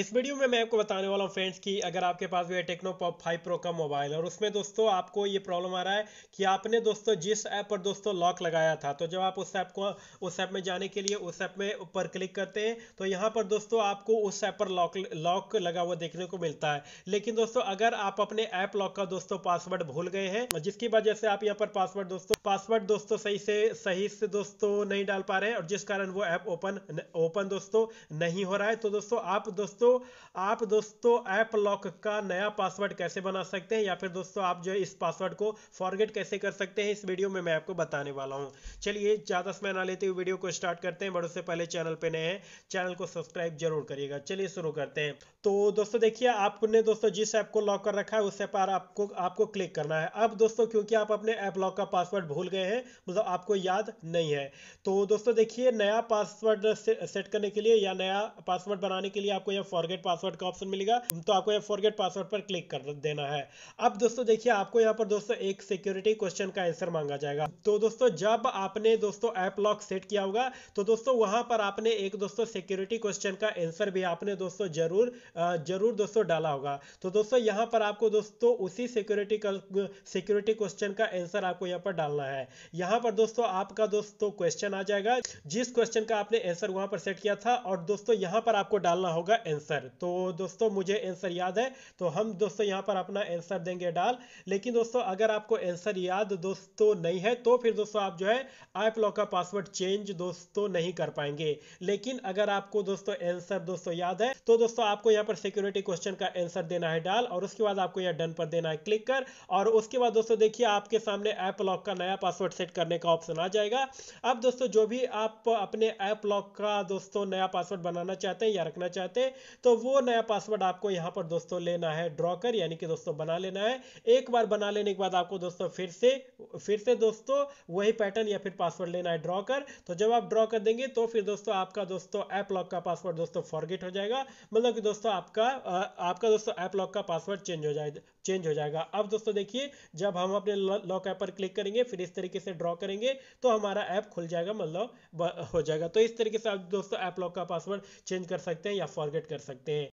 इस वीडियो में मैं आपको बताने वाला हूं फ्रेंड्स कि अगर आपके पास भी टेक्नो पॉप 5 प्रो का मोबाइल है और उसमें दोस्तों आपको ये प्रॉब्लम आ रहा है कि आपने दोस्तों जिस ऐप पर दोस्तों लॉक लगाया था, तो जब आप उस ऐप में जाने के लिए उस ऐप में ऊपर क्लिक करते हैं तो यहाँ पर दोस्तों आपको उस ऐप पर लॉक लगा हुआ देखने को मिलता है। लेकिन दोस्तों अगर आप अपने ऐप लॉक का दोस्तों पासवर्ड भूल गए हैं, जिसकी वजह से आप यहाँ पर पासवर्ड दोस्तों सही से दोस्तों नहीं डाल पा रहे हैं और जिस कारण वो ऐप ओपन दोस्तों नहीं हो रहा है, तो दोस्तों आप दोस्तों ऐप लॉक का नया पासवर्ड कैसे बना सकते हैं या फिर दोस्तों आप जो इस पासवर्ड को फॉरगेट कैसे कर सकते हैं, इस वीडियो में मैं आपको बताने वाला हूं। चलिए ज्यादा समय ना लेते हुए वीडियो को स्टार्ट करते हैं। बड़ों से पहले चैनल पे नए हैं, चैनल को सब्सक्राइब जरूर करिएगा। चलिए शुरू करते हैं। तो दोस्तों देखिए, आपने दोस्तों जिस ऐप को लॉक कर रखा है उस ऐप पर आपको क्लिक करना है। अब दोस्तों क्योंकि आप अपने ऐप लॉक का पासवर्ड भूल गए हैं, मतलब आपको याद नहीं है, तो दोस्तों देखिए नया पासवर्ड सेट करने के लिए या नया पासवर्ड बनाने के लिए आपको यह फॉरगेट पासवर्ड का ऑप्शन मिलेगा, तो आपको यह फॉरगेट पासवर्ड पर क्लिक कर देना है। अब दोस्तों देखिए आपको यहाँ पर दोस्तों एक सिक्योरिटी क्वेश्चन का आंसर मांगा जाएगा। तो दोस्तों जब आपने दोस्तों ऐप लॉक सेट किया होगा तो दोस्तों वहां पर आपने एक दोस्तों सिक्योरिटी क्वेश्चन का आंसर भी आपने दोस्तों जरूर दोस्तों डाला होगा। तो दोस्तों यहाँ पर आपको दोस्तों उसी सिक्योरिटी क्वेश्चन का आंसर आपको यहाँ पर डालना है। यहाँ पर दोस्तों आपका दोस्तों क्वेश्चन आ जाएगा जिस क्वेश्चन का आपने आंसर वहां पर सेट किया था, और दोस्तों यहाँ पर आपको डालना होगा आंसर। तो दोस्तों मुझे आंसर याद है तो हम दोस्तों यहाँ पर अपना आंसर देंगे डाल। लेकिन दोस्तों अगर आपको आंसर याद दोस्तों नहीं है तो फिर दोस्तों आप जो है ऐप लॉक का पासवर्ड चेंज दोस्तों नहीं कर पाएंगे। लेकिन अगर आपको दोस्तों आंसर दोस्तों याद है तो दोस्तों आपको यहाँ पर सिक्योरिटी क्वेश्चन का आंसर देना है डाल, और उसके बाद आपको यहाँ डन पर देना है क्लिक कर, और उसके बाद दोस्तों देखिए आपके सामने ऐप लॉक का नया पासवर्ड सेट करने का ऑप्शन आ जाएगा। अब दोस्तों जो भी आप अपने ऐप लॉक का दोस्तों नया पासवर्ड बनाना चाहते हैं या रखना चाहते हैं, तो वो नया पासवर्ड आपको यहाँ पर दोस्तों लेना है ड्रॉ कर, यानी कि दोस्तों बना लेना है। एक बार बना लेने के बाद आपको दोस्तों फिर से दोस्तों वही पैटर्न या फिर पासवर्ड लेना है ड्रॉ कर। तो जब आप ड्रॉ कर देंगे तो फिर दोस्तों आपका दोस्तों ऐप लॉक का पासवर्ड दोस्तों फॉरगेट हो जाएगा, मतलब कि दोस्तों आपका दोस्तों ऐप लॉक का पासवर्ड चेंज हो जाएगा। अब दोस्तों देखिए जब हम अपने लॉक ऐप पर क्लिक करेंगे फिर इस तरीके से ड्रॉ करेंगे तो हमारा ऐप खुल जाएगा, मतलब हो जाएगा। तो इस तरीके से आप दोस्तों ऐप लॉक का पासवर्ड चेंज कर सकते हैं या फॉरगेट कर सकते हैं।